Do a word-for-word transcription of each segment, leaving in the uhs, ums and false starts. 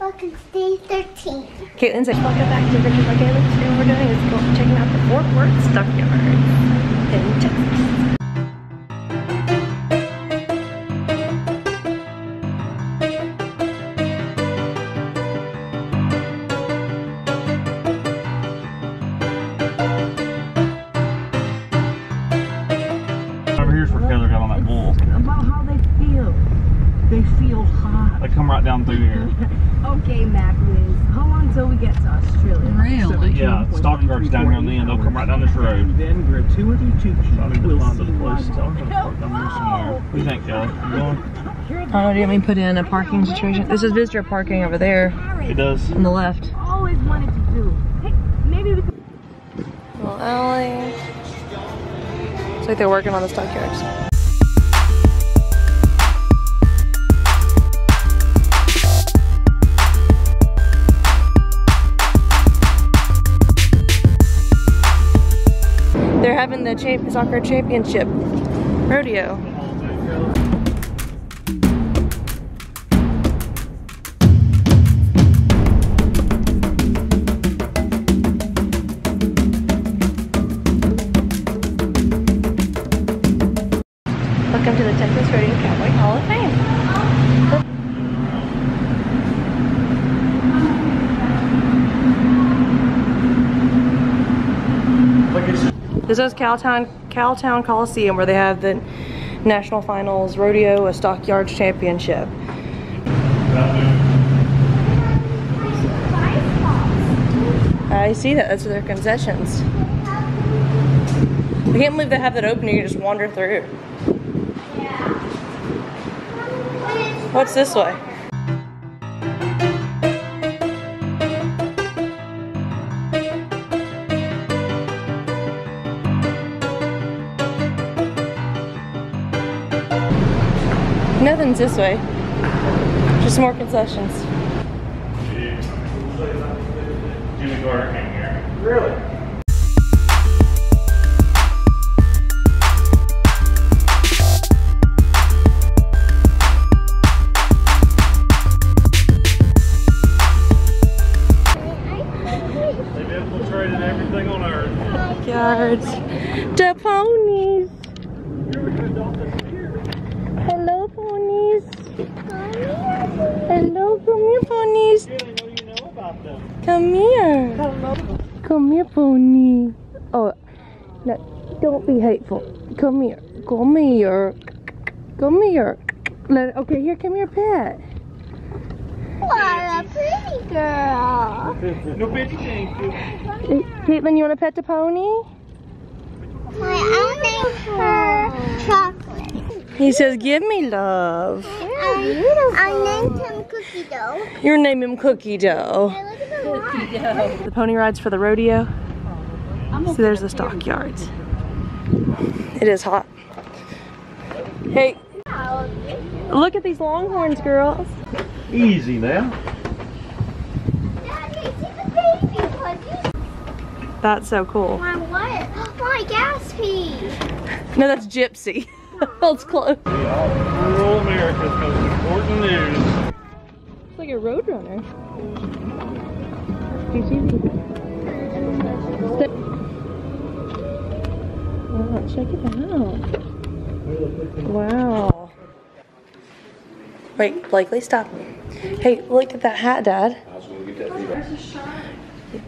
Welcome to day thirteen. Caitlin's like, welcome back to Richard McGann. Today what we're doing is going checking out the Fort Worth Stockyards in Texas. Down through here. Okay, Mac Wiz. How long till we get to Australia? Really? Yeah, stockyards down here on the end. They'll come right down this road. And then gratuity to you will see why. What do you think, Kelly? Oh, do you want me to put in a parking situation? This is visitor parking over there. It does. On the left. Always wanted to do. Hey, maybe we could. Little alley. It's like they're working on the stockyards. They're having the champ soccer championship rodeo. Welcome to the Texas Rodeo Cowboy Hall of Fame. This is Cowtown, Cowtown Coliseum, where they have the National Finals Rodeo, a Stockyards Championship. I see that. That's their concessions. I can't believe they have that open. You just wander through. What's this way? Nothing's this way. Just more concessions. Jimmy Carter came here. Really? They've infiltrated everything on Earth. Yards. The ponies. Hello, ponies. Hello, come here, ponies. Come here. Come here, pony. Oh, no, don't be hateful. Come here. Come here. Come here. Let, okay, here, come here, pet. What a pretty girl. No bitchy, thank you. Caitlin, you want to pet the pony? I'll name her Chocolate. He says, give me love. Um, I named him Cookie Dough. You're naming him Cookie Dough. Hey, look at Cookie Dough. The pony rides for the rodeo. So there's the stockyards. It is hot. Hey, look at these longhorns, girls. Easy now. Daddy, see the baby. That's so cool. Why, what? Why, Gaspy? No, that's Gypsy. It's close. Rural America's most important news. It's like a roadrunner. Wow, check it out. Wow. Wait, Blakely, stop me. Hey, look at that hat, Dad. I was going to get that V-back.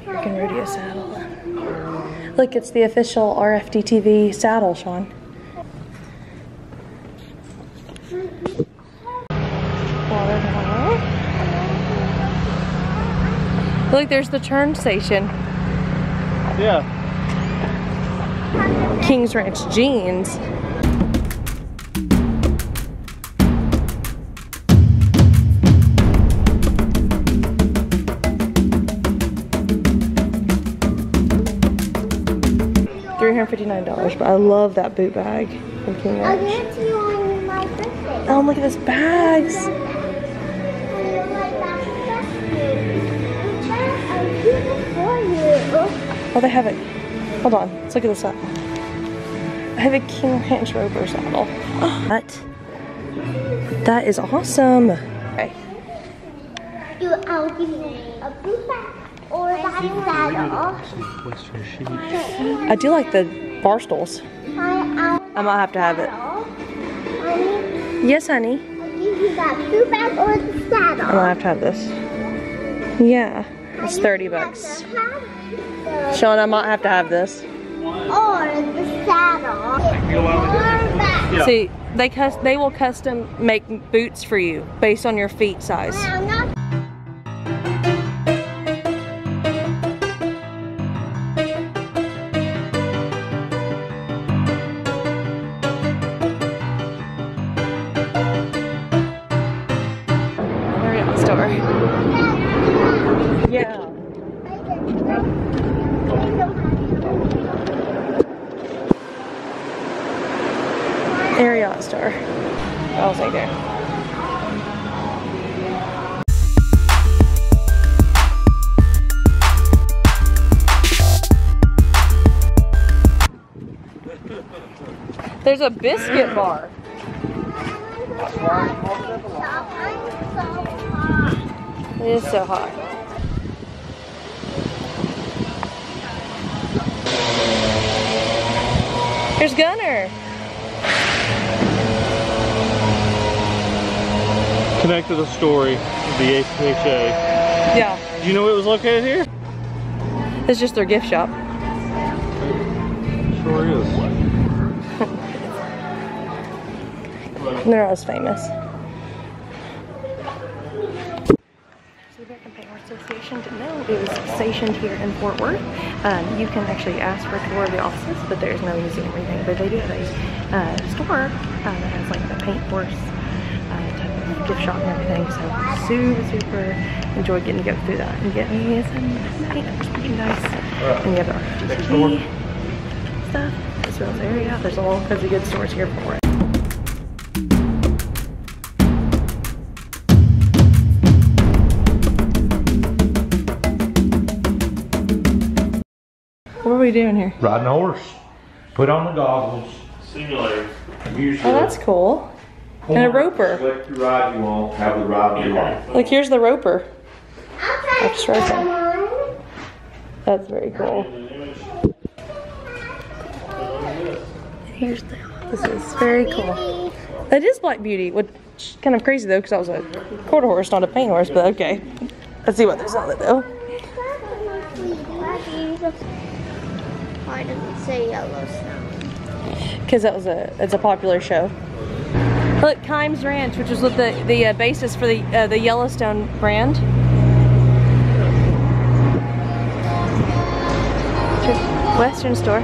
American rodeo saddle. Look, it's the official R F D T V saddle, Sean. Look, there's the turn station. Yeah. King's Ranch jeans. three hundred fifty-nine dollars, but I love that boot bag from King Ranch. I'll give it to you on my birthday. Oh, look at those bags. Oh, they have it. Hold on. Let's look at this up. I have a King Ranch Rover saddle. What? That is awesome. Okay. you, I'll give you a blue bag or a black saddle. I do like the bar stools. I, I might have to have it. Honey? Yes, honey. I'll give you that blue bag or the saddle. I might have to have this. Yeah, it's thirty bucks. Sean, I might have to have this. Or the saddle. Or that. See, they cus they will custom make boots for you based on your feet size. We're at the store. Yeah. Ariat store. I was right there. There's a biscuit bar. It is so hot. Here's Gunner. Connect to the story of the H H A. Yeah. Do you know it was located here? It's just their gift shop. Sure is. They're always famous. So the American Paint Horse Association didn't know it was stationed here in Fort Worth. Um, you can actually ask for a tour of the offices, but there's no museum or anything. But they do have a uh, store uh, that has like the paint horse gift shop and everything, so super super enjoyed getting to go through that and get me some paint horse merchandise. And you have the R F D T V stuff as well as the area. There's all kinds of good stores here for it. What are we doing here? Riding a horse. Put on the goggles. Simulator. Usually. Oh, that's cool. And a roper. Select the ride you want, have the ride you want. Look, here's the roper. I'm just roping. That's very cool. Here's the, this is very cool. It is Black Beauty, which is kind of crazy though, because I was a quarter horse, not a paint horse, but okay. Let's see what there's on it though. Why does it say Yellowstone? Because that was a, it's a popular show. Look, Kimes Ranch, which was the the uh, basis for the uh, the Yellowstone brand. Western store.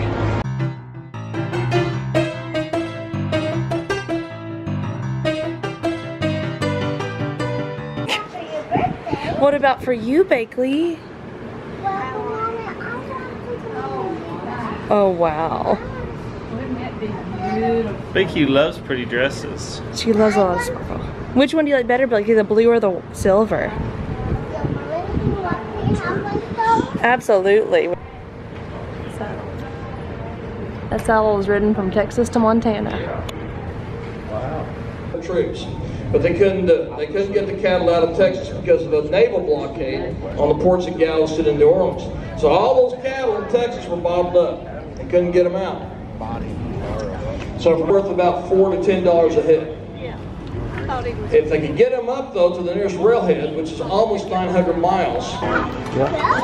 What about for you, Bakley? Oh wow. Becky loves pretty dresses. She loves a lot of sparkle. Which one do you like better, Becky, the blue or the silver? Absolutely. That saddle was ridden from Texas to Montana. Yeah. Wow. Troops, but they couldn't. Uh, they couldn't get the cattle out of Texas because of a naval blockade on the ports of Galveston and New Orleans. So all those cattle in Texas were bottled up. They couldn't get them out. So it's worth about four to ten dollars a head. If they could get them up though to the nearest railhead, which is almost nine hundred miles. Yeah.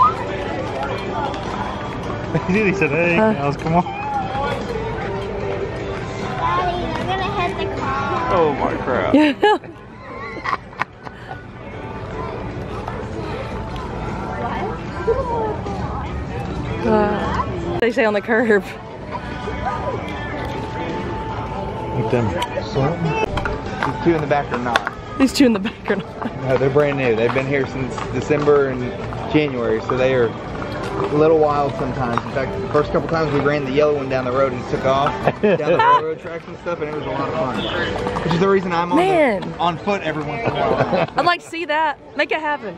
He said, "Hey, cows, come on." Daddy, I'm gonna hit the car. Oh my crap! uh, they say on the curb. Them. These two in the back are not. These two in the back are not. No, they're brand new. They've been here since December and January, so they are a little wild sometimes. In fact, the first couple times we ran the yellow one down the road and took off down the railroad tracks and stuff, and it was a lot of fun. Which is the reason I'm on, the, on foot every once in a while. I'd like to see that. Make it happen.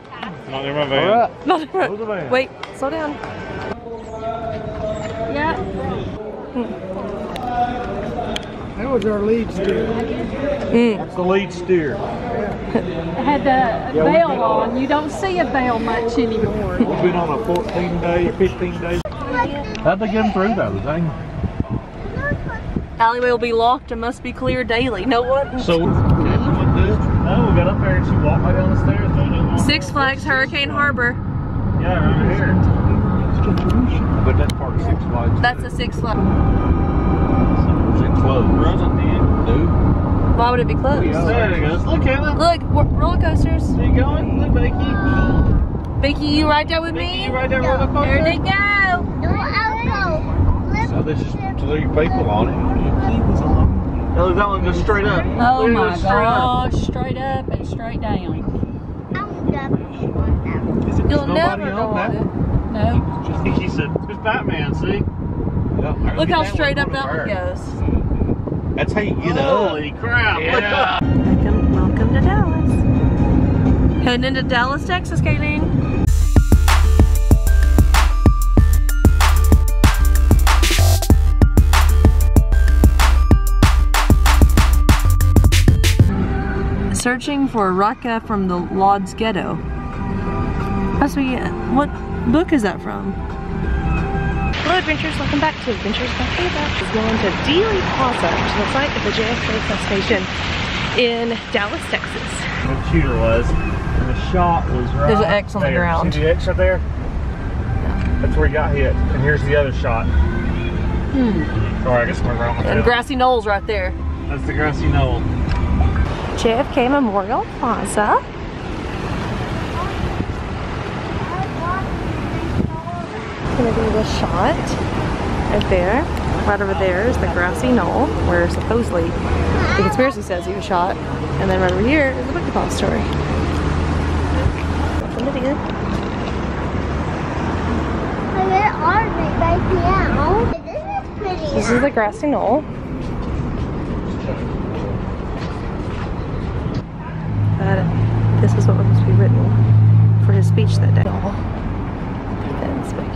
Not in my van. All right. Not in my van. Wait, slow down. Yeah. Hmm. That was our lead steer. Mm. That's the lead steer. had the yeah, bell on. on. You don't see a bell much anymore. We've been on a fourteen day, fifteen day. How'd they get them through that thing? Alleyway will be locked and must be cleared daily. No what? So, no, we got up there and she walked right down the stairs. No, Six Flags Hurricane Harbor. Yeah, right here. But that's part of Six Flags. That's a Six Flags. Is it closed? Wasn't it? No. Why would it be closed? There it goes. Look, Kevin. Look, roller coasters. There you going? Look, Becky. Uh, Becky, you right there with Becky, me? You right there with the phone? There they go. No, I'll go. So there's just three people on it. No, that one goes straight up. Oh there my gosh. Straight, straight up and straight down. I'm never Is it You'll never go on it. No. Just, he said, it's Batman, see? Yeah, look how straight up that one goes. That's how you get up. Holy crap. Yeah. Welcome, welcome to Dallas. Heading into Dallas, Texas, Kayleen. Searching for Raka from the Lodz Ghetto. That's what you, what book is that from? Hello adventurers, welcome back to Adventures by Ava. We're going to Dealey Plaza, which is the site of the J S A substation in Dallas, Texas. The shooter was, and the shot was right There's an X on there. the ground. See the X right there? Yeah. That's where he got hit. And here's the other shot. Hmm. Sorry, I guess went wrong with that. And grassy knolls right there. That's the grassy knoll. J F K Memorial Plaza. Gonna be the shot right there. Right over there is the grassy knoll where supposedly the conspiracy says he was shot, and then right over here is the book depository. This is the grassy knoll. That, this is what was supposed to be written for his speech that day. That's back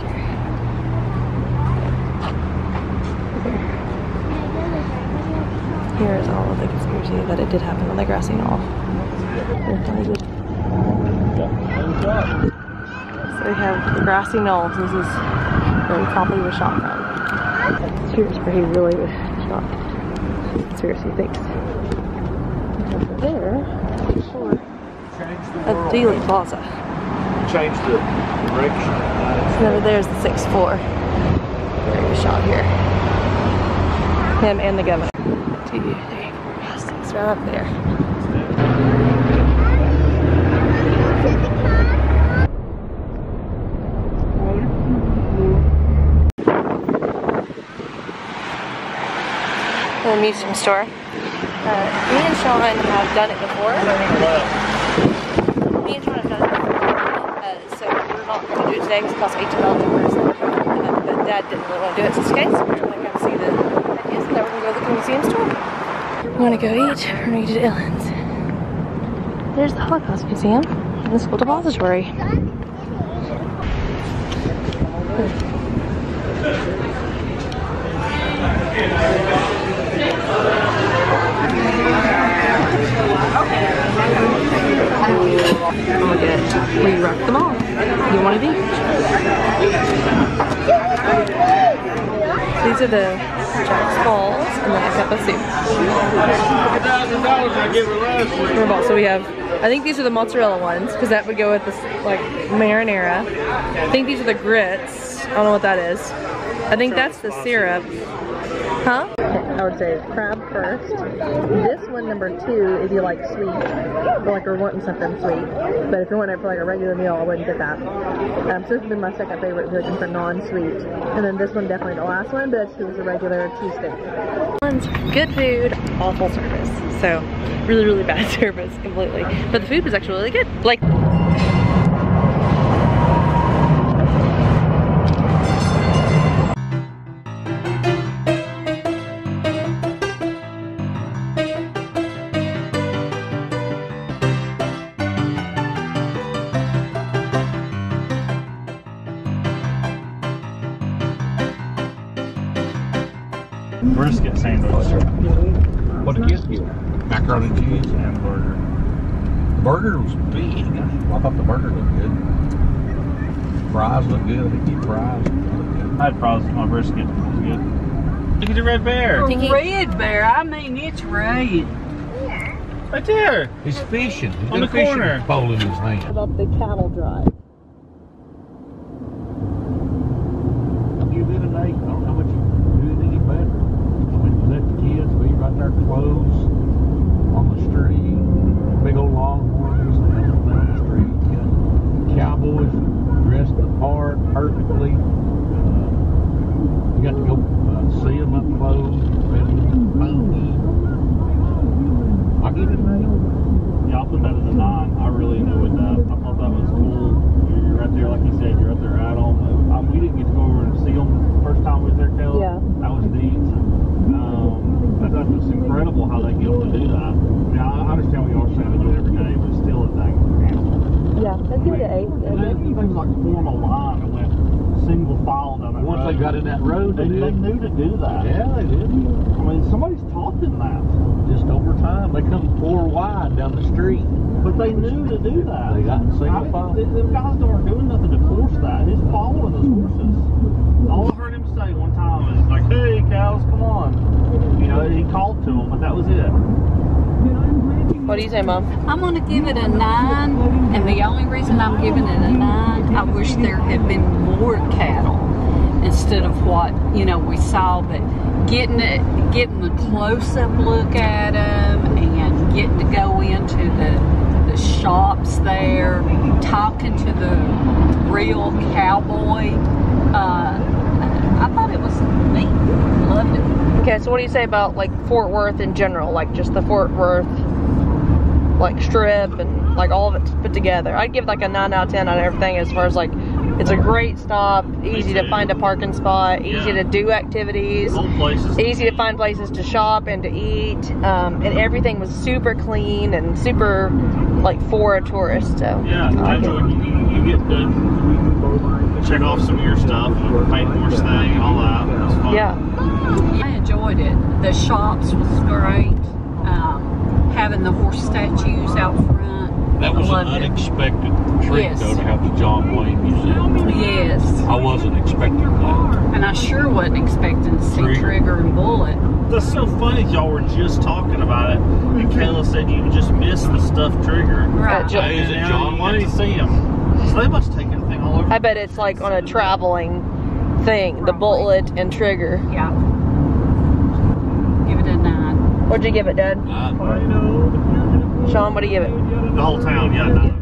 here. Here is all of the conspiracy that it did happen on the grassy knoll. So we have the grassy knoll. This is where he probably was shot from. Here's where he really was shot. Conspiracy thinks. Over there, sure. At Dealey Plaza. Change the direction. And over there is the sixth floor. Where he was shot here. Him and the governor. Two, three, four, five, six, right up there. The museum store. Uh, me and Sean have done it before. Me and Sean have done it before. Uh, so we're not going to do it today because it costs eight dollars per person. But Dad didn't really want to do it, so it's okay. So we're going to go see the Now we're going to go to the museum store. We're going to go eat. We're going to eat at Ellen's. There's the Holocaust Museum and the school depository. Oh, good. We rocked them all. You want to be? These are the Jack's Falls and then a cup of soup. I So we have, I think these are the mozzarella ones because that would go with this like marinara. I think these are the grits. I don't know what that is. I think that's the syrup. Huh? I would say crab first. This one, number two, if you like sweet, or like we're wanting something sweet. But if you want it for like a regular meal, I wouldn't get that. Um, so this would be my second favorite version for non-sweet. And then this one, definitely the last one, but it's just a regular cheesesteak. Good food, awful service. So really, really bad service completely. But the food was actually really good. Like. Brisket sandwich. What did you get? Macaroni and cheese and burger. burger was big. I thought the burger looked good. Fries looked good. I think you fries looked good. I had fries with my brisket. It was good. Look at the red bear. The red bear. I mean, it's red. Right there. He's fishing. He's on the fishing corner. Pole in his hand. About the cattle drive. You did an eight. I don't know what you did any better. When you let the kids be right there, clothes on the street, big old longhorns down the street, and cowboys dressed the part perfectly. Uh, you got to go uh, see them up close. I give it an eight. Yeah, I'll put that as a nine. I really enjoyed that. I thought that was cool. You're right there, like you said, you're up there right on the, um, we didn't get to go over and see them the first time we was there, Kelly. Yeah. That was neat. Um, I thought it was incredible how they get able to do that. Now, I understand we all trying to do it every day, but still, it's like animal. Yeah, let's give it an eight. And then things like form a line that went single file down that road. Once they got in that road, they, they, they knew to do that. Yeah, they did. I mean, somebody's taught them that. Just over time, they come four wide down the street. But they knew to do that. They got single file. The guys weren't doing nothing to force that. It's following those horses. All I heard him say one time is like, "Hey, cows, come on." You know, he called to them, but that was it. What do you say, Mom? I'm going to give it a nine, and the only reason I'm giving it a nine, I wish there had been more cattle instead of what, you know, we saw, but getting it, getting the close-up look at them and getting to go into the, the shops there, talking to the real cowboy, uh, I thought it was neat. Loved it. Okay, so what do you say about, like, Fort Worth in general, like just the Fort Worth, like, strip and, like, all of it put together? I'd give, like, a nine out of ten on everything as far as, like, it's a great stop, easy to find a parking spot, easy yeah. to do activities, easy to find places to shop and to eat, um, and everything was super clean and super, like, for a tourist, so. Yeah, I enjoyed it. You, you get to check off some of your stuff, paint horse thing, all that. It was fun. Yeah. I enjoyed it. The shops was great. Um, having the horse statues out front. That was an unexpected it. treat, yes. though, to have the John Wayne Museum. Yes. I wasn't expecting that. And I sure wasn't expecting to see Trigger, Trigger and Bullet. That's so funny, y'all were just talking about it, mm-hmm. and Kayla said you just missed the stuffed Trigger. Right. That is it John Wayne? You see him. So they must take that thing all over. I bet it's like on a traveling thing, probably. The Bullet and Trigger. Yeah. Give it a nine. What'd you give it, Dad? Nine. Sean, what do you give it? The whole town, yeah, nine.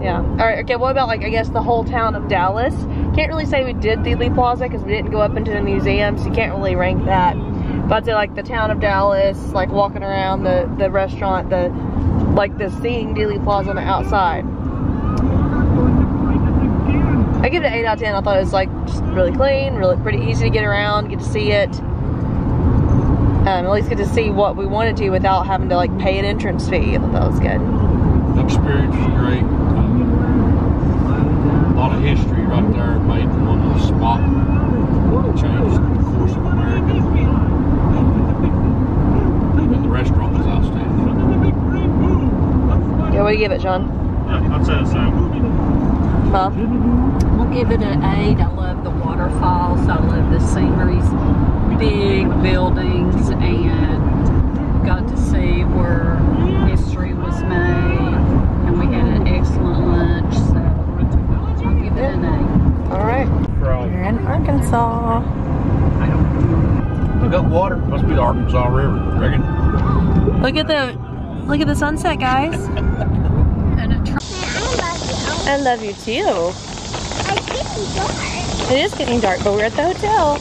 Yeah. All right, okay, what about, like, I guess the whole town of Dallas? Can't really say we did Dealey Plaza because we didn't go up into the museum, so you can't really rank that. But I'd say, like, the town of Dallas, like, walking around the, the restaurant, the, like, the seeing Dealey Plaza on the outside. I give it an eight out of ten. I thought it was, like, just really clean, really pretty easy to get around, get to see it. Um, at least get to see what we wanted to without having to, like, pay an entrance fee. I thought that was good. The experience was great. Um, a lot of history right there made one little spot. It changed the course of America. And the restaurant was outstanding. Yeah, what do you give it, John? Yeah, I'd say the same. Mom? We'll give it an eight. I love the waterfalls. I love the sceneries. Big buildings, and got to see where history was made, and we had an excellent lunch, so I'll give it an eight. Alright. We're in Arkansas. Look up water. Must be the Arkansas River, Reagan. Look at the look at the sunset, guys. And a tr- I love you too. It's getting dark. It is getting dark, but we're at the hotel.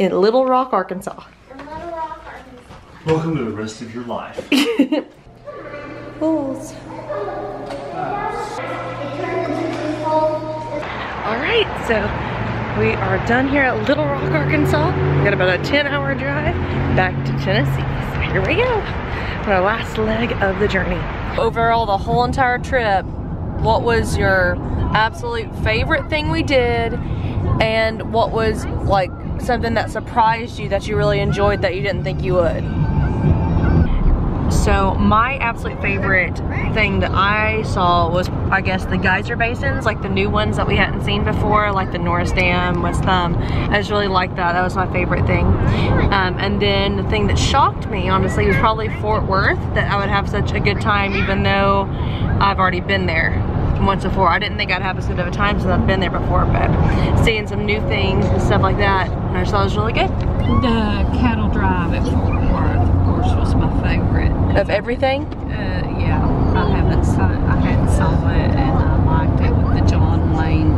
in Little Rock, Arkansas. In Little Rock, Arkansas. Welcome to the rest of your life. Bulls. All right, so we are done here at Little Rock, Arkansas. We got about a ten hour drive back to Tennessee. So here we go. On our last leg of the journey. Overall, the whole entire trip, what was your absolute favorite thing we did, and what was like something that surprised you that you really enjoyed that you didn't think you would? So my absolute favorite thing that I saw was, I guess, the geyser basins, like the new ones that we hadn't seen before, like the Norris Dam, West Thumb. I just really liked that. That was my favorite thing. Um, and then the thing that shocked me, honestly, was probably Fort Worth, that I would have such a good time even though I've already been there once before. I didn't think I'd have as good of a time since I've been there before, but seeing some new things and stuff like that, I just thought it was really good. The cattle drive at Fort Worth, of course, was my favorite. Of everything? Uh, yeah, I haven't saw, I hadn't saw it, and I liked it with the John Wayne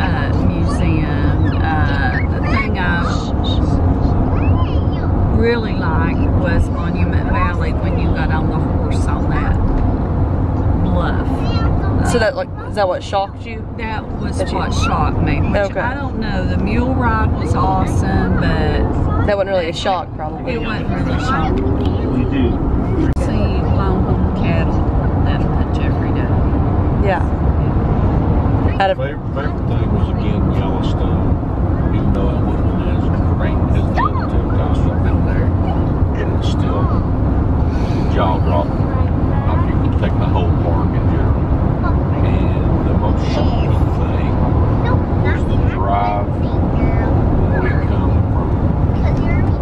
uh, Museum. Uh, the thing I really liked was Monument Valley when you got on the horse on that bluff. So that, like, is that what shocked you? That was that what you... shocked me. Which okay. I don't know. The mule ride was awesome, but that wasn't really a shock, probably. It wasn't really a shock. We do see long cattle that much every day. Yeah. yeah. Out of favorite, favorite thing was again Yellowstone, even though it wasn't as great as the other two times I've been there, and it's still jaw dropping. How you can take the whole park and do. Shocking thing was the drive when we come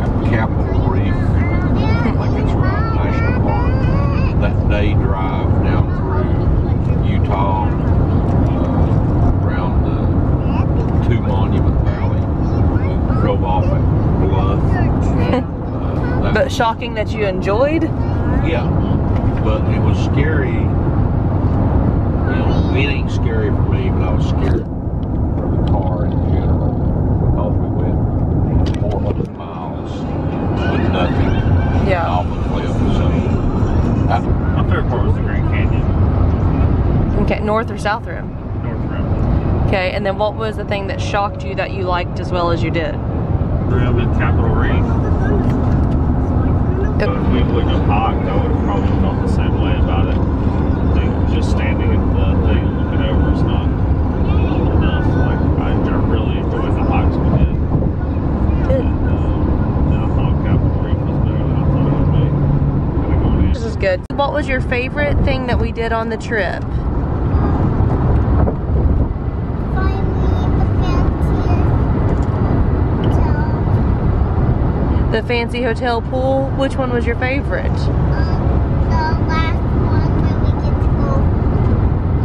from Capitol Reef, I think it's around National Park, that day drive down through Utah, uh, around the two Monument Valley, we drove off at Bluff. Uh, that but shocking that you enjoyed? Yeah, but it was scary. It ain't scary for me, but I was scared for the car in general. Oh, we went four hundred miles with nothing. Yeah. Off the cliff. So, my favorite part was the Grand Canyon. Okay, north or south rim? North rim. Okay, and then what was the thing that shocked you that you liked as well as you did? Rim and Capitol Reef. If we wouldn't have hogged, I would have probably felt the same way about it. Just standing at the thing, looking over, is not enough. Like, I, I really enjoyed the hogs we did. Good. And, um, and I thought Capitol Reef was better than I thought it would be. Kind of going in. This is good. What was your favorite thing that we did on the trip? Finally, the fancy hotel. The fancy hotel pool? Which one was your favorite? Um,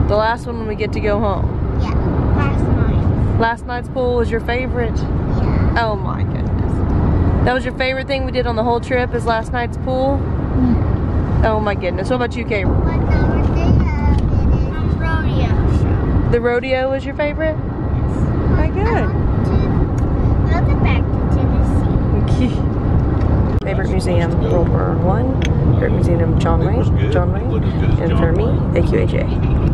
The last one when we get to go home? Yeah, last night. Last night's pool was your favorite? Yeah. Oh my goodness. That was your favorite thing we did on the whole trip, is last night's pool? Yeah. Oh my goodness. What about you, Kate? What number thing? Rodeo. The rodeo was your favorite? Yes. My good. I want to go back to Tennessee. Favorite museum, World War One. Favorite museum, John Wayne. John Wayne. And for me, A Q H A.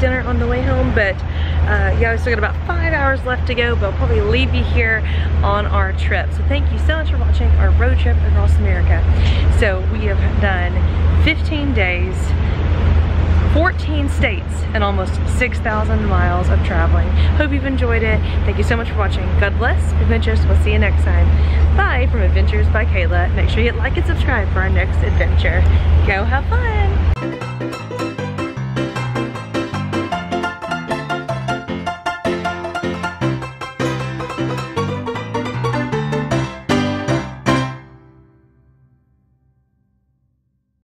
Dinner on the way home, but uh, yeah, we still got about five hours left to go, but I'll probably leave you here on our trip. So thank you so much for watching our road trip across America. So we have done fifteen days, fourteen states, and almost six thousand miles of traveling. Hope you've enjoyed it. Thank you so much for watching. God bless, adventures. We'll see you next time. Bye from Adventures by Kayla. Make sure you hit like and subscribe for our next adventure. Go have fun.